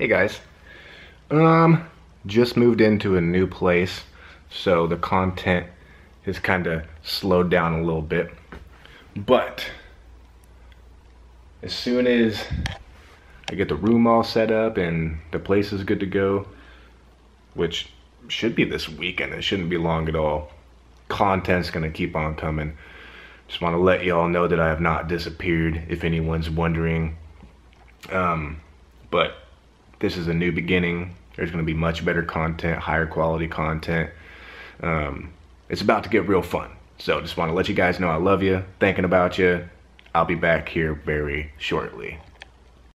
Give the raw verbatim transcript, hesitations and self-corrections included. Hey guys, um, just moved into a new place, so the content has kind of slowed down a little bit, but as soon as I get the room all set up and the place is good to go, which should be this weekend, it shouldn't be long at all, content's gonna keep on coming. Just want to let y'all know that I have not disappeared, if anyone's wondering. Um, but this is a new beginning. There's going to be much better content, higher quality content. Um, it's about to get real fun. So just want to let you guys know I love you, thinking about you. I'll be back here very shortly.